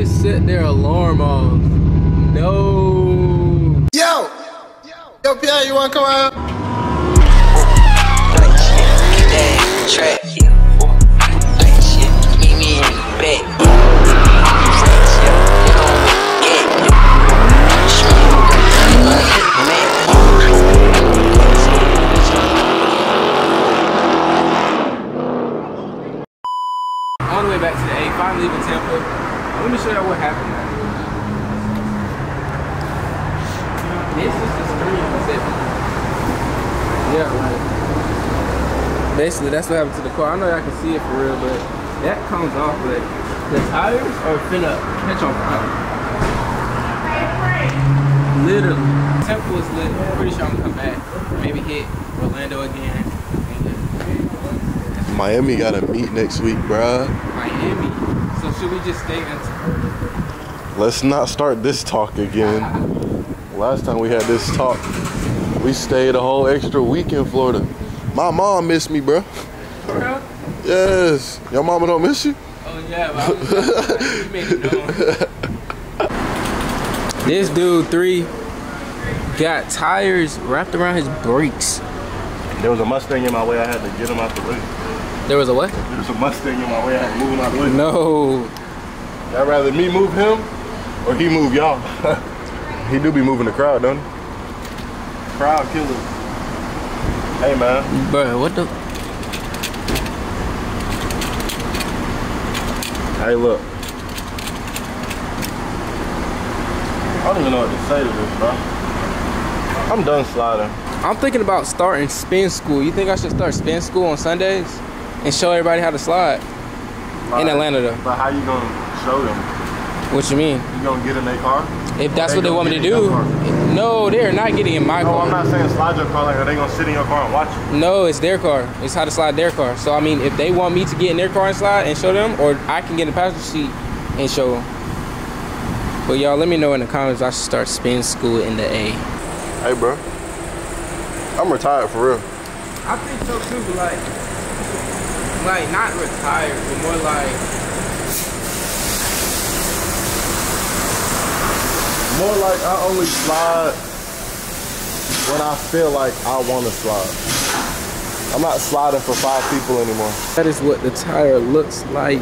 just set their alarm off. No. Yo! Yo, Pierre, you wanna come out? Like shit, get that track. Like shit, get me in the back. On the way back to the A, finally leaving Tampa. Let me show y'all what happened. This is the stream conception. Yeah, right. Basically, that's what happened to the car. I know y'all can see it for real, but that comes off, but the tires are finna catch on fire. Literally. Temple is lit. I'm pretty sure I'm gonna come back. Maybe hit Orlando again. Miami got a meet next week, bruh. Miami? So should we just stay until? Let's not start this talk again. Last time we had this talk, we stayed a whole extra week in Florida. My mom missed me, bro. For real? Yes. Your mama don't miss you? Oh, yeah. But I made it known. This dude, 3, got tires wrapped around his brakes. There was a Mustang in my way. I had to get him out the way. There was a what? There was a Mustang in my way. I had to move him out the way. No. Y'all rather me move him or he move y'all? He do be moving the crowd, don't he? Crowd killer. Hey, man. Bruh, what the? Hey, look. I don't even know what to say to this, bro. I'm done sliding. I'm thinking about starting spin school. You think I should start spin school on Sundays and show everybody how to slide? Like, in Atlanta, though. But how you gonna show them? What you mean? You gonna get in their car? If that's what they want me to do. No, they're not getting in my car. No, I'm not saying slide your car. Like, are they going to sit in your car and watch you? No, it's their car. It's how to slide their car. So, I mean, if they want me to get in their car and slide and show them, or I can get in the passenger seat and show them. But, y'all, let me know in the comments if I should start spin school in the A. Hey, bro. I'm retired for real. I think so, too, but, like not retired, but more like... More like I only slide when I feel like I want to slide. I'm not sliding for 5 people anymore. That is what the tire looks like.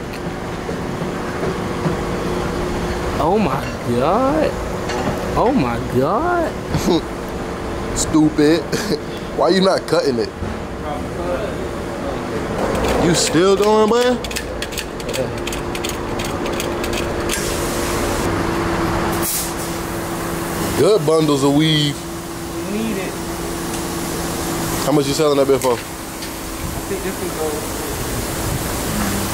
Oh my God. Oh my God. Stupid. Why you not cutting it? You still doing, man? Yeah. Good bundles of weed. Need it. How much you selling that bit for? I think this is gold.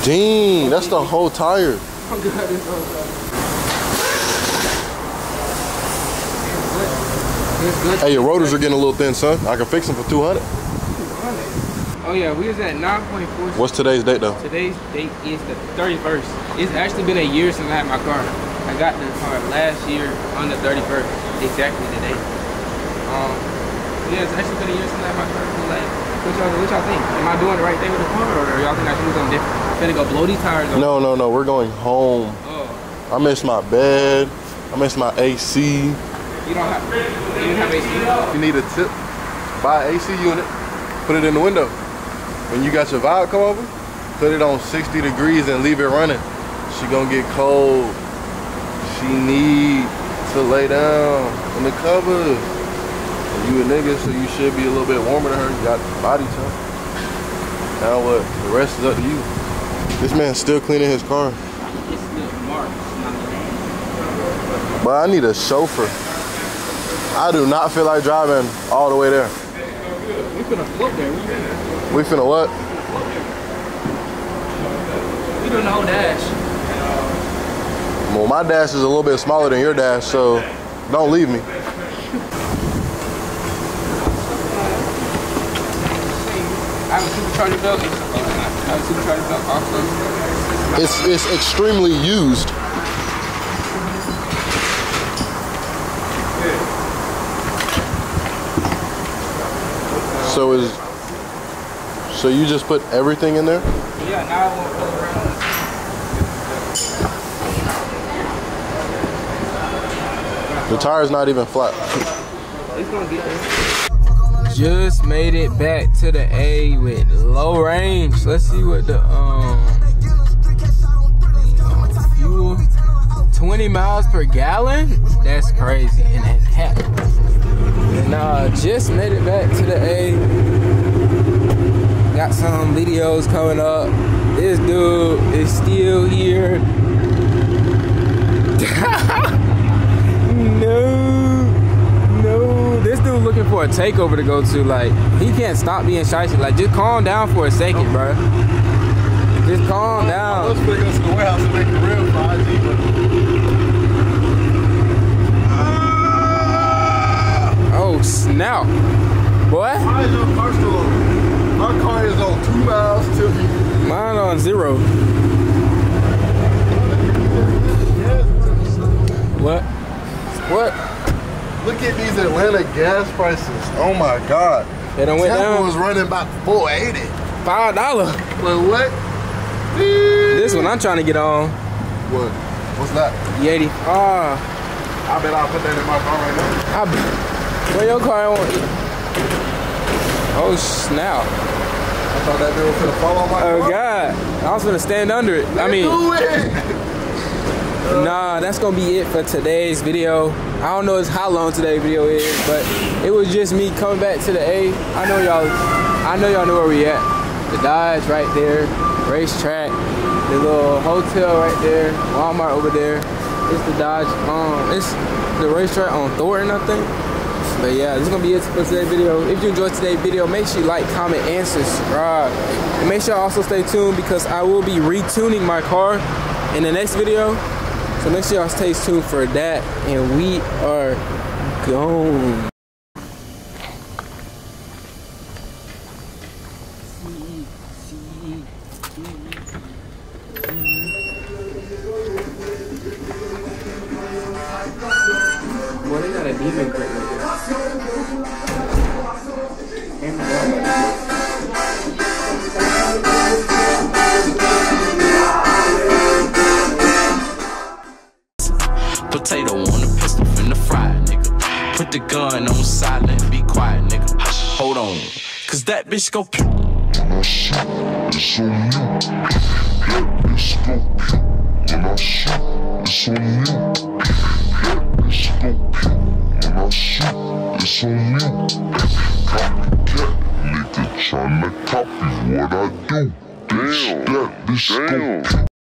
Dang, that's the whole tire. Oh God, this whole tire. It's good. Hey, your rotors are getting a little thin, son. I can fix them for 200. 200? Oh yeah, we was at 9.4. What's today's date though? Today's date is the 31st. It's actually been a year since I had my car. I got this car last year on the 31st, exactly today. Yeah, it's actually been a year since I had my car. Like, what y'all think? Am I doing the right thing with the car, or y'all think I should do something different? I'm finna go blow these tires on. No, no, no, we're going home. Oh. I miss my bed. I miss my AC. You don't have AC? You need a tip. Buy an AC unit, put it in the window. When you got your vibe come over, put it on 60 degrees and leave it running. She gonna get cold. She need to lay down in the covers. You a nigga, so you should be a little bit warmer than her. You got the body tough. Now what? The rest is up to you. This man's still cleaning his car. It's still March. But I need a chauffeur. I do not feel like driving all the way there. We finna float there. We finna what? We don't know dash. Well, my dash is a little bit smaller than your dash, so don't leave me. I have a supercharger belt. I have a supercharger belt also. It's extremely used. So you just put everything in there? Yeah, now I won't go around. The tire's not even flat. It's gonna get there. Just made it back to the A with low range. Let's see what the fuel. 20 miles per gallon? That's crazy. And that cap. And just made it back to the A. Got some videos coming up. This dude is still here. No, this dude looking for a takeover to go to. Like, he can't stop being shysty. Like, just calm down for a second, bro. Just calm down. Let's go to the warehouse and make the real 5G. Oh, snap. What? Mine is on first alone. My car is on 2 miles to me. Mine on 0. What? What? Look at these Atlanta gas prices. Oh my God. They done went down. Temple was running about $4.80. $5. Wait, what? This one I'm trying to get on. What? What's that? Yeti. I bet I'll put that in my car right now. Where your car won't eat? Oh snap. I thought that dude was gonna fall on my car. Oh God. I was gonna stand under it. Nah, that's gonna be it for today's video. I don't know how long today's video is, but it was just me coming back to the A. I know y'all know where we at. The Dodge right there, racetrack, the little hotel right there, Walmart over there. It's the Dodge. It's the racetrack on Thornton, I think. But yeah, this is gonna be it for today's video. If you enjoyed today's video, make sure you like, comment, and subscribe. And make sure also stay tuned because I will be retuning my car in the next video. So make sure y'all stay tuned for that, and we are gone. Boy, they got a demon crate right there. Potato on the pistol finna fry, nigga. Put the gun on silent, be quiet, nigga. Hold on, cause that bitch go pew. When I shoot, it's on you. That bitch go pew. When I shoot, it's on you. That bitch go pew. When I shoot, it's on you. Copycat, nigga tryna copy what I do. Bitch, that bitch go pew.